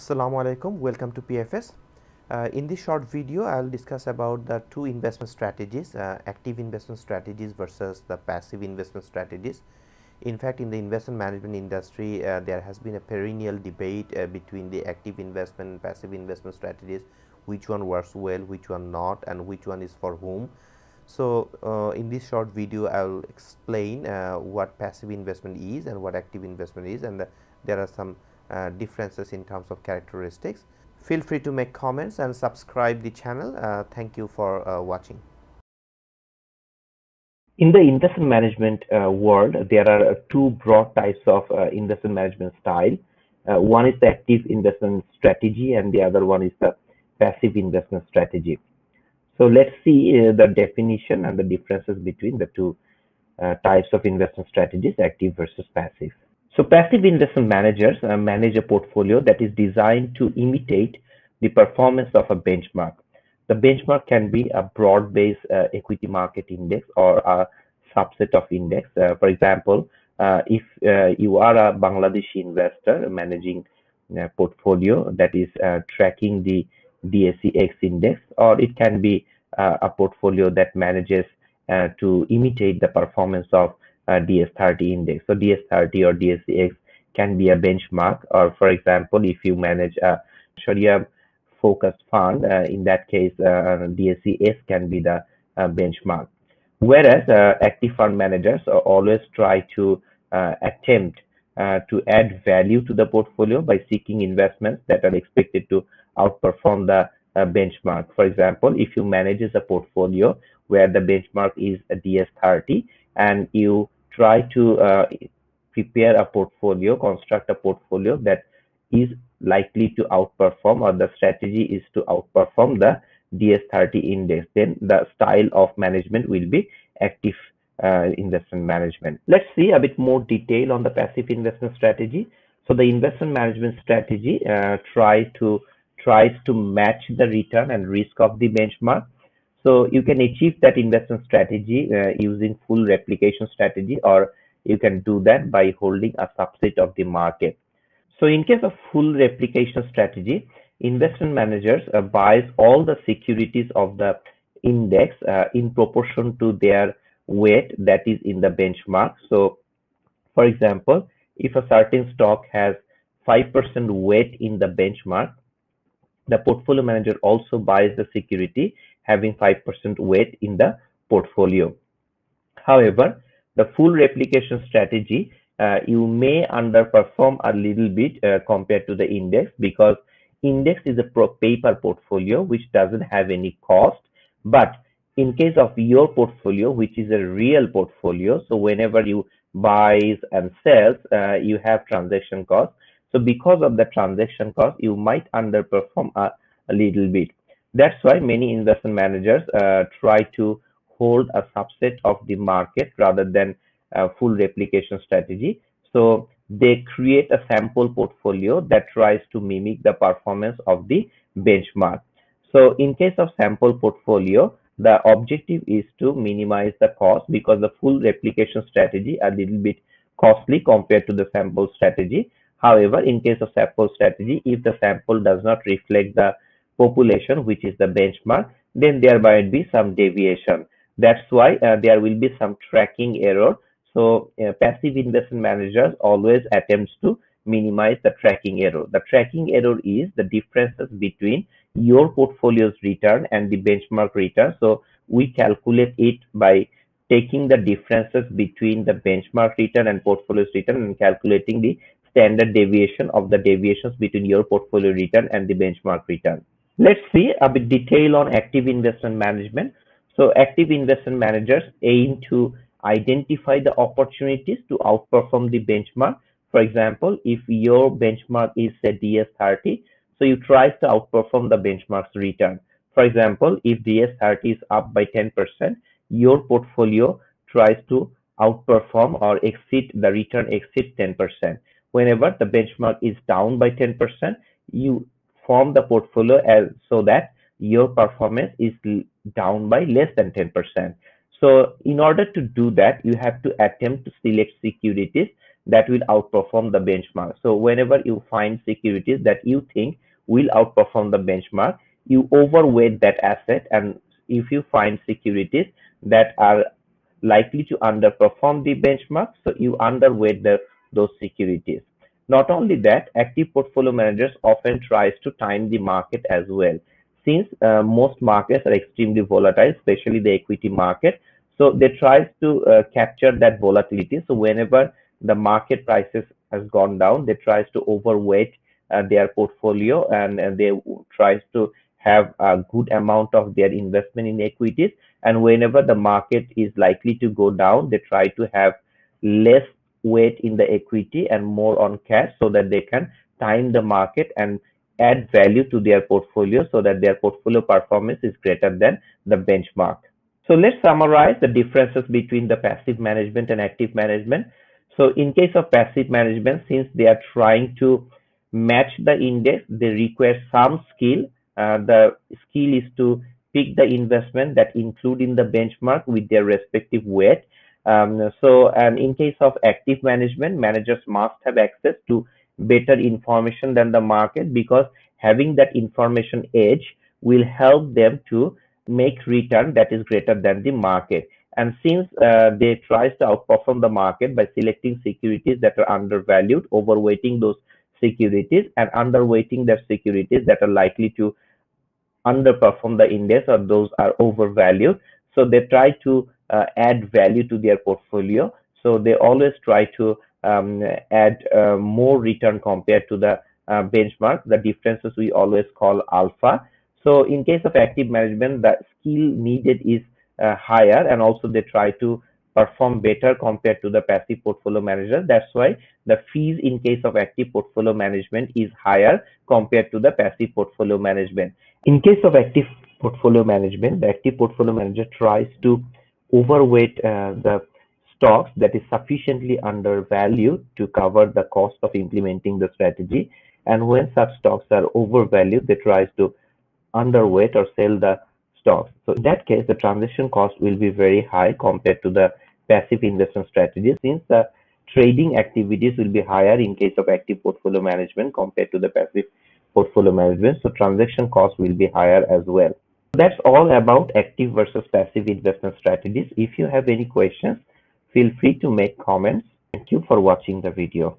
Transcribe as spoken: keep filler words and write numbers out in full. Assalamualaikum. Welcome to P F S. Uh, in this short video, I will discuss about the two investment strategies, uh, active investment strategies versus the passive investment strategies. In fact, in the investment management industry, uh, there has been a perennial debate uh, between the active investment and passive investment strategies, which one works well, which one not, and which one is for whom. So, uh, in this short video, I will explain uh, what passive investment is and what active investment is, and the, there are some Uh, differences in terms of characteristics. Feel free to make comments and subscribe the channel. Uh, thank you for uh, watching. In the investment management uh, world, there are uh, two broad types of uh, investment management style. Uh, one is the active investment strategy and the other one is the passive investment strategy. So let's see uh, the definition and the differences between the two uh, types of investment strategies, active versus passive. So passive investment managers uh, manage a portfolio that is designed to imitate the performance of a benchmark. The benchmark can be a broad-based uh, equity market index or a subset of index. Uh, for example, uh, if uh, you are a Bangladeshi investor managing a portfolio that is uh, tracking the D S E X index, or it can be uh, a portfolio that manages uh, to imitate the performance of Uh, D S thirty index. So D S thirty or D S C X can be a benchmark, or for example, if you manage a Sharia focused fund, uh, in that case uh, D S C S can be the uh, benchmark. Whereas uh, active fund managers always try to uh, attempt uh, to add value to the portfolio by seeking investments that are expected to outperform the uh, benchmark. For example, if you manage a portfolio where the benchmark is a D S thirty and you try to uh, prepare a portfolio, construct a portfolio that is likely to outperform, or the strategy is to outperform the D S thirty index, then the style of management will be active uh, investment management. Let's see a bit more detail on the passive investment strategy. So the investment management strategy uh, try to, tries to match the return and risk of the benchmark. So you can achieve that investment strategy uh, using full replication strategy, or you can do that by holding a subset of the market. So in case of full replication strategy, investment managers uh, buys all the securities of the index uh, in proportion to their weight that is in the benchmark. So for example, if a certain stock has five percent weight in the benchmark, the portfolio manager also buys the security having five percent weight in the portfolio. However, the full replication strategy, uh, you may underperform a little bit uh, compared to the index, because index is a paper portfolio which doesn't have any cost. But in case of your portfolio, which is a real portfolio, so whenever you buys and sells, uh, you have transaction costs. So because of the transaction cost, you might underperform a, a little bit. That's why many investment managers uh, try to hold a subset of the market rather than a full replication strategy. So they create a sample portfolio that tries to mimic the performance of the benchmark. So in case of sample portfolio, the objective is to minimize the cost, because the full replication strategy is a little bit costly compared to the sample strategy. However, in case of sample strategy, if the sample does not reflect the population, which is the benchmark, then there might be some deviation. That's why uh, there will be some tracking error. So uh, passive investment managers always attempts to minimize the tracking error. The tracking error is the differences between your portfolio's return and the benchmark return. So we calculate it by taking the differences between the benchmark return and portfolio's return and calculating the standard deviation of the deviations between your portfolio return and the benchmark return. Let's see a bit detail on active investment management. So active investment managers aim to identify the opportunities to outperform the benchmark. For example, if your benchmark is a D S thirty, so you try to outperform the benchmark's return. For example, if D S thirty is up by ten percent, your portfolio tries to outperform or exceed the return exceeds ten percent. Whenever the benchmark is down by ten percent, you form the portfolio as so that your performance is down by less than ten percent. So in order to do that, you have to attempt to select securities that will outperform the benchmark. So whenever you find securities that you think will outperform the benchmark, you overweight that asset. And if you find securities that are likely to underperform the benchmark, so you underweight the, those securities. Not only that, active portfolio managers often tries to time the market as well, since uh, most markets are extremely volatile, especially the equity market. So they try to uh, capture that volatility. So whenever the market prices has gone down, they tries to overweight uh, their portfolio, and, and they tries to have a good amount of their investment in equities. And whenever the market is likely to go down, they try to have less weight in the equity and more on cash, so that they can time the market and add value to their portfolio, so that their portfolio performance is greater than the benchmark. So let's summarize the differences between the passive management and active management. So in case of passive management, since they are trying to match the index, they require some skill. Uh, the skill is to pick the investment that include in the benchmark with their respective weight. Um, so and in case of active management, managers must have access to better information than the market, because having that information edge will help them to make return that is greater than the market. And since uh, they try to outperform the market by selecting securities that are undervalued, overweighting those securities, and underweighting the securities that are likely to underperform the index, or those are overvalued. So they try to uh, add value to their portfolio. So they always try to um, add uh, more return compared to the uh, benchmark. The differences we always call alpha. So in case of active management, the skill needed is Uh, higher, and also they try to perform better compared to the passive portfolio manager. That's why the fees in case of active portfolio management is higher compared to the passive portfolio management. In case of active portfolio management, the active portfolio manager tries to overweight uh, the stocks that is sufficiently undervalued to cover the cost of implementing the strategy. And when such stocks are overvalued, they tries to underweight or sell the stocks. So in that case, the transaction cost will be very high compared to the passive investment strategy, since the trading activities will be higher in case of active portfolio management compared to the passive portfolio management. So transaction cost will be higher as well. That's all about active versus passive investment strategies. If you have any questions, feel free to make comments. Thank you for watching the video.